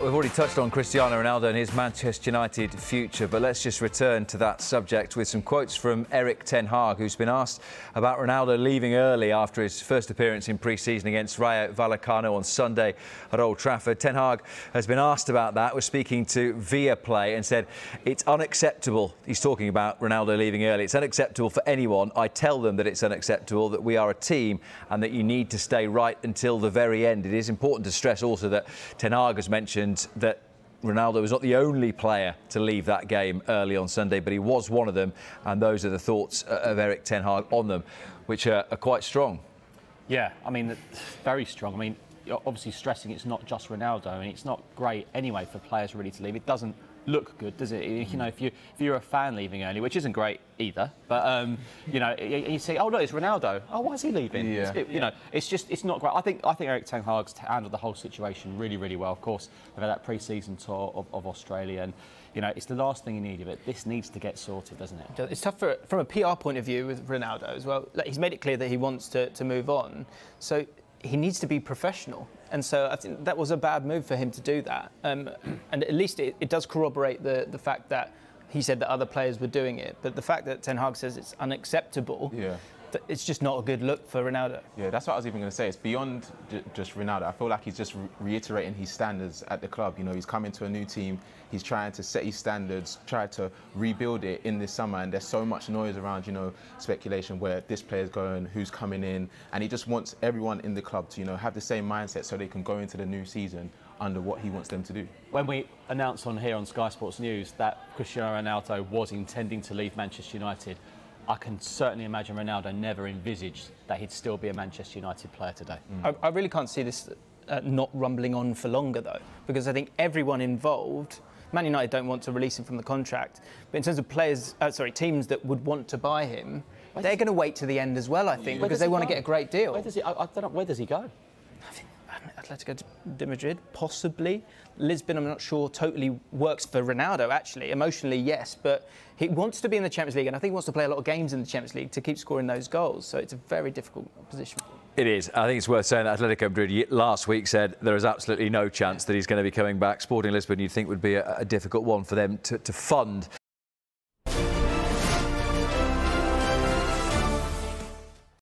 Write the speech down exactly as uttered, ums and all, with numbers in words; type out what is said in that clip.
We've already touched on Cristiano Ronaldo and his Manchester United future, but let's just return to that subject with some quotes from Erik ten Hag, who's been asked about Ronaldo leaving early after his first appearance in pre-season against Rayo Vallecano on Sunday at Old Trafford. Ten Hag has been asked about that, was speaking to Via Play and said, "It's unacceptable." He's talking about Ronaldo leaving early. "It's unacceptable for anyone. I tell them that it's unacceptable, that we are a team and that you need to stay right until the very end." It is important to stress also that Ten Hag has mentioned that Ronaldo was not the only player to leave that game early on Sunday, but he was one of them, and those are the thoughts of Erik ten Hag on them, which are, are quite strong. Yeah, I mean, very strong. I mean, you're obviously stressing it's not just Ronaldo. I mean, it's not great anyway for players really to leave. It doesn't look good, does it? You know, if, you, if you're a fan leaving early, which isn't great either, but, um, you know, you, you see, oh, no, it's Ronaldo. Oh, why is he leaving? Yeah. It, you yeah. know, it's just, it's not great. I think I think Erik ten Hag's handled the whole situation really, really well. Of course, they've had that pre-season tour of, of Australia, and, you know, it's the last thing you need of it. This needs to get sorted, doesn't it? It's tough for, from a P R point of view with Ronaldo as well. Like, he's made it clear that he wants to, to move on, so he needs to be professional. And so I think that was a bad move for him to do that. Um, and at least it, it does corroborate the, the fact that he said that other players were doing it. But the fact that Ten Hag says it's unacceptable, yeah. th it's just not a good look for Ronaldo. Yeah, that's what I was even going to say. It's beyond j just Ronaldo. I feel like he's just re reiterating his standards at the club. You know, he's coming to a new team. He's trying to set his standards, try to rebuild it in this summer. And there's so much noise around, you know, speculation where this player's going, who's coming in. And he just wants everyone in the club to, you know, have the same mindset so they can go into the new season under what he wants them to do. When we announced on here on Sky Sports News that Cristiano Ronaldo was intending to leave Manchester United, I can certainly imagine Ronaldo never envisaged that he'd still be a Manchester United player today. Mm. I, I really can't see this uh, not rumbling on for longer, though, because I think everyone involved, Man United don't want to release him from the contract, but in terms of players, uh, sorry, teams that would want to buy him, where they're going to wait to the end as well, I think, because they want to get a great deal. Where does he, I, I don't know, where does he go? I think Atletico de Madrid, possibly. Lisbon, I'm not sure, totally works for Ronaldo, actually. Emotionally, yes, but he wants to be in the Champions League, and I think he wants to play a lot of games in the Champions League to keep scoring those goals, so it's a very difficult position. It is. I think it's worth saying that Atletico Madrid last week said there is absolutely no chance that he's going to be coming back. Sporting Lisbon, you'd think, would be a, a difficult one for them to, to fund